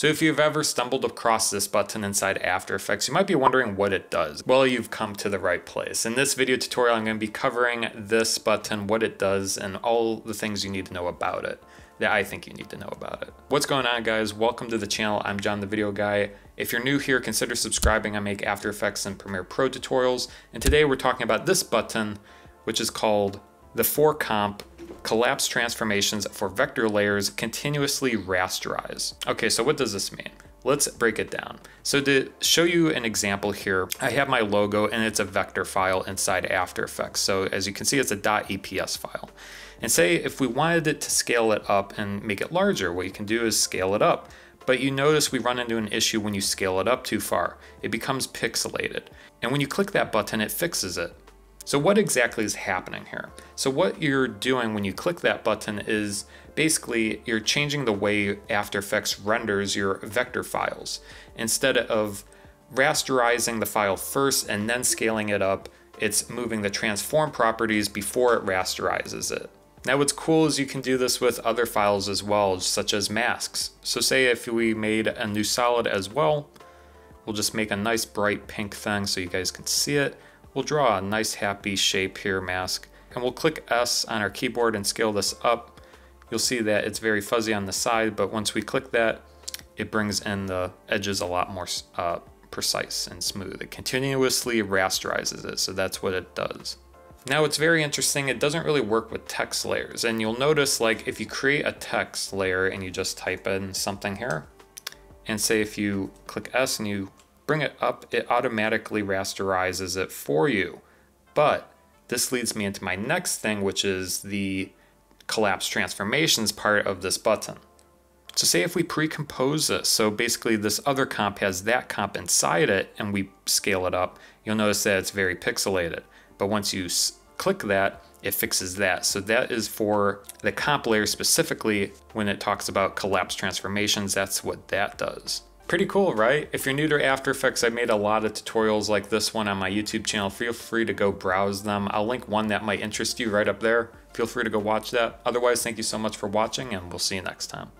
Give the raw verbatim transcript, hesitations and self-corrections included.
So if you've ever stumbled across this button inside After Effects, you might be wondering what it does. Well, you've come to the right place. In this video tutorial, I'm going to be covering this button, what it does, and all the things you need to know about it, that I think you need to know about it. What's going on, guys? Welcome to the channel. I'm John the Video Guy. If you're new here, consider subscribing. I make After Effects and Premiere Pro tutorials. And today we're talking about this button, which is called the four comp Collapse Transformations for Vector Layers Continuously Rasterize. Okay, so what does this mean? Let's break it down. So to show you an example here, I have my logo and it's a vector file inside After Effects. So as you can see, it's a .eps file. And say if we wanted it to scale it up and make it larger, what you can do is scale it up. But you notice we run into an issue when you scale it up too far. It becomes pixelated. And when you click that button, it fixes it. So what exactly is happening here? So what you're doing when you click that button is basically you're changing the way After Effects renders your vector files. Instead of rasterizing the file first and then scaling it up, it's moving the transform properties before it rasterizes it. Now what's cool is you can do this with other files as well, such as masks. So say if we made a new solid as well, we'll just make a nice bright pink thing so you guys can see it. We'll draw a nice happy shape here, mask, and we'll click S on our keyboard and scale this up. You'll see that it's very fuzzy on the side, but once we click that, it brings in the edges a lot more uh, precise and smooth. It continuously rasterizes it, so that's what it does. Now it's very interesting, it doesn't really work with text layers, and you'll notice like if you create a text layer and you just type in something here, and say if you click S and you bring it up, it automatically rasterizes it for you. But this leads me into my next thing, which is the collapse transformations part of this button. So say if we pre-compose this, so basically this other comp has that comp inside it and we scale it up, you'll notice that it's very pixelated. But once you click that, it fixes that. So that is for the comp layer specifically. When it talks about collapse transformations, that's what that does. Pretty cool, right? If you're new to After Effects, I made a lot of tutorials like this one on my YouTube channel. Feel free to go browse them. I'll link one that might interest you right up there. Feel free to go watch that. Otherwise, thank you so much for watching, and we'll see you next time.